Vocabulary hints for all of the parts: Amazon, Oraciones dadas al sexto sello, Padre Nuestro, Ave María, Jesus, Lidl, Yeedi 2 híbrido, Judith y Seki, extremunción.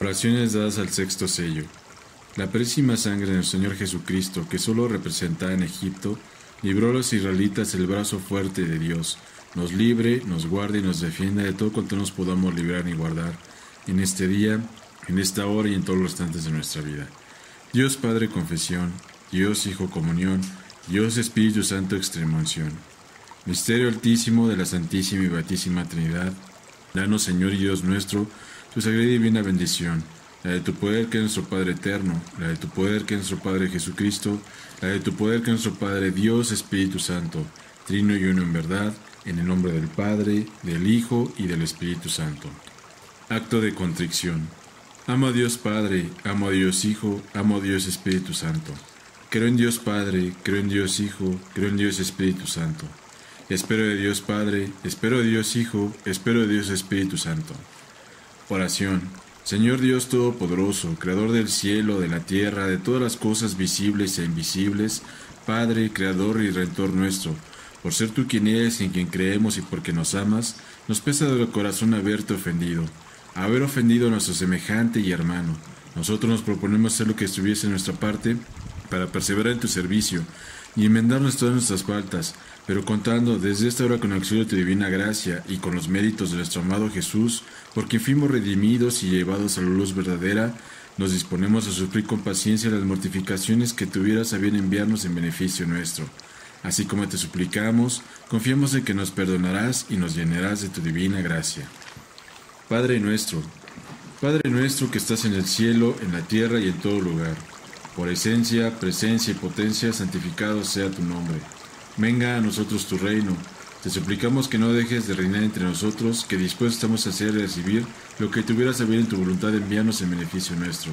Oraciones dadas al sexto sello. La preciosa sangre del Señor Jesucristo, que solo representaba en Egipto, libró a los israelitas el brazo fuerte de Dios. Nos libre, nos guarde y nos defienda de todo cuanto nos podamos librar y guardar en este día, en esta hora y en todos los instantes de nuestra vida. Dios Padre, confesión. Dios Hijo, comunión. Dios Espíritu Santo, extremunción. Misterio altísimo de la Santísima y Beatísima Trinidad. Danos, Señor y Dios nuestro, tu sagrada y divina bendición, la de tu poder que es nuestro Padre eterno, la de tu poder que es nuestro Padre Jesucristo, la de tu poder que es nuestro Padre Dios Espíritu Santo, trino y uno en verdad, en el nombre del Padre, del Hijo y del Espíritu Santo. Acto de contrición. Amo a Dios Padre, amo a Dios Hijo, amo a Dios Espíritu Santo. Creo en Dios Padre, creo en Dios Hijo, creo en Dios Espíritu Santo. Espero de Dios Padre, espero de Dios Hijo, espero de Dios Espíritu Santo. Oración. Señor Dios Todopoderoso, Creador del cielo, de la tierra, de todas las cosas visibles e invisibles, Padre, Creador y Redentor nuestro, por ser tú quien eres y en quien creemos y porque nos amas, nos pesa del corazón haberte ofendido, haber ofendido a nuestro semejante y hermano. Nosotros nos proponemos hacer lo que estuviese en nuestra parte para perseverar en tu servicio y enmendarnos todas nuestras faltas, pero contando desde esta hora con el auxilio de tu divina gracia y con los méritos de nuestro amado Jesús, por quien fuimos redimidos y llevados a la luz verdadera, nos disponemos a sufrir con paciencia las mortificaciones que tuvieras a bien enviarnos en beneficio nuestro. Así como te suplicamos, confiamos en que nos perdonarás y nos llenarás de tu divina gracia. Padre nuestro que estás en el cielo, en la tierra y en todo lugar, por esencia, presencia y potencia, santificado sea tu nombre. Venga a nosotros tu reino. Te suplicamos que no dejes de reinar entre nosotros, que dispuestos estamos a hacer y recibir lo que tuvieras a bien en tu voluntad, envíanos en beneficio nuestro.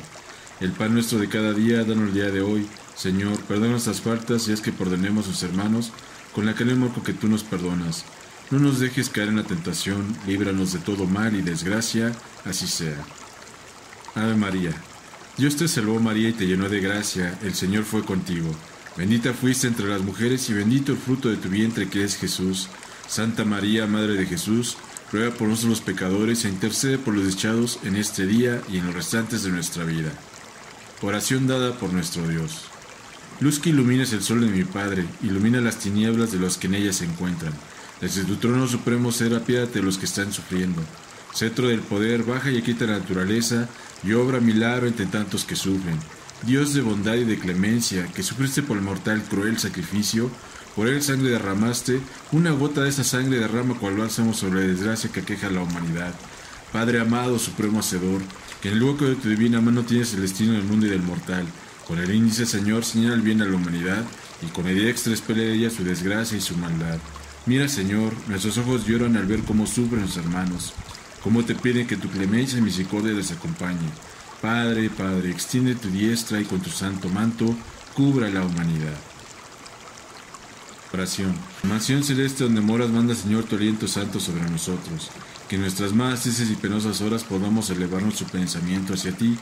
El pan nuestro de cada día, danos el día de hoy. Señor, perdona nuestras faltas y haz que perdonemos a nuestros hermanos con la clemencia con que tú nos perdonas. No nos dejes caer en la tentación, líbranos de todo mal y desgracia, así sea. Ave María. Dios te salvó María y te llenó de gracia, el Señor fue contigo. Bendita fuiste entre las mujeres y bendito el fruto de tu vientre que es Jesús. Santa María, Madre de Jesús, ruega por nosotros los pecadores e intercede por los echados en este día y en los restantes de nuestra vida. Oración dada por nuestro Dios. Luz que iluminas el sol de mi Padre, ilumina las tinieblas de los que en ellas se encuentran. Desde tu trono supremo será apiádate de los que están sufriendo. Cetro del poder, baja y quita la naturaleza, y obra milagro entre tantos que sufren. Dios de bondad y de clemencia, que sufriste por el mortal cruel sacrificio, por él sangre derramaste, una gota de esa sangre derrama cual bálsamo sobre la desgracia que aqueja a la humanidad. Padre amado, supremo hacedor, que en el hueco de tu divina mano tienes el destino del mundo y del mortal. Con el índice, Señor, señala el bien a la humanidad, y con el diestro expele de ella su desgracia y su maldad. Mira, Señor, nuestros ojos lloran al ver cómo sufren los hermanos. Como te piden que tu clemencia y misericordia les acompañe. Padre, extiende tu diestra y con tu santo manto, cubra la humanidad. Oración. Mansión celeste donde moras, manda Señor tu aliento santo sobre nosotros, que en nuestras más tristes y penosas horas podamos elevar nuestro pensamiento hacia ti.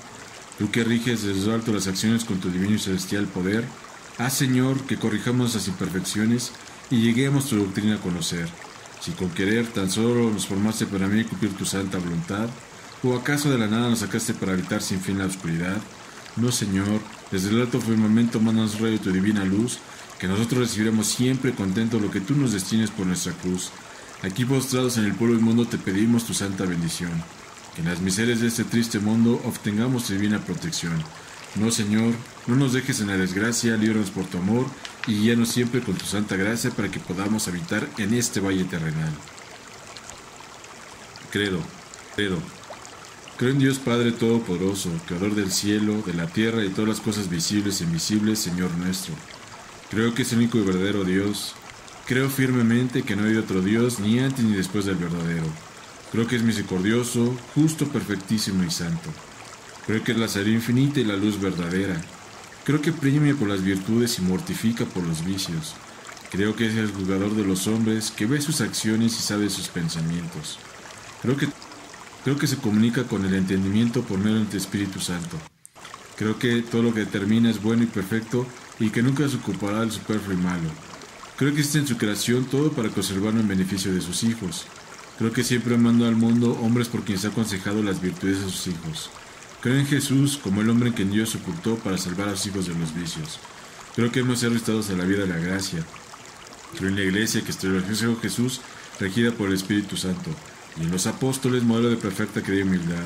Tú que riges desde lo alto las acciones con tu divino y celestial poder, haz Señor que corrijamos las imperfecciones y lleguemos tu doctrina a conocer. Si con querer tan solo nos formaste para mí cumplir tu santa voluntad, ¿o acaso de la nada nos sacaste para habitar sin fin la oscuridad? No, Señor, desde el alto firmamento mándanos rayo tu divina luz, que nosotros recibiremos siempre contento lo que tú nos destines por nuestra cruz. Aquí postrados en el polvo inmundo te pedimos tu santa bendición, que en las miserias de este triste mundo obtengamos tu divina protección. No, Señor, no nos dejes en la desgracia, líbranos por tu amor y guíanos siempre con tu santa gracia para que podamos habitar en este valle terrenal. Credo. Creo en Dios Padre Todopoderoso, Creador del cielo, de la tierra y de todas las cosas visibles e invisibles, Señor nuestro. Creo que es el único y verdadero Dios. Creo firmemente que no hay otro Dios ni antes ni después del verdadero. Creo que es misericordioso, justo, perfectísimo y santo. Creo que es la sabiduría infinita y la luz verdadera. Creo que premia por las virtudes y mortifica por los vicios. Creo que es el juzgador de los hombres, que ve sus acciones y sabe sus pensamientos. Creo que se comunica con el entendimiento por medio del Espíritu Santo. Creo que todo lo que determina es bueno y perfecto, y que nunca se ocupará del superfluo y malo. Creo que existe en su creación todo para conservarlo en beneficio de sus hijos. Creo que siempre manda al mundo hombres por quienes ha aconsejado las virtudes de sus hijos. Creo en Jesús como el hombre que Dios ocultó para salvar a los hijos de los vicios. Creo que hemos sido restaurados a la vida de la gracia. Creo en la Iglesia que estableció Jesús, regida por el Espíritu Santo, y en los apóstoles, modelo de perfecta crey y humildad.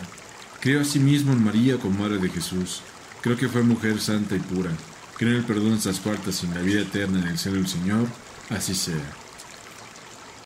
Creo asimismo en María como Madre de Jesús. Creo que fue mujer santa y pura. Creo en el perdón de nuestras faltas y en la vida eterna en el cielo del Señor. Así sea.